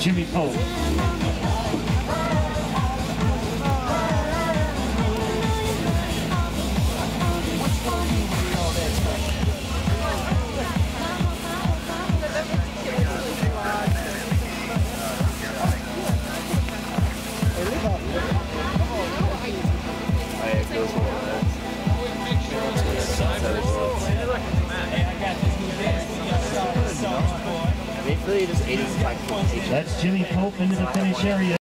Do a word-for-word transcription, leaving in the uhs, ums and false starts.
Jimmy Pope. That's Jimmy Pope into the finish area.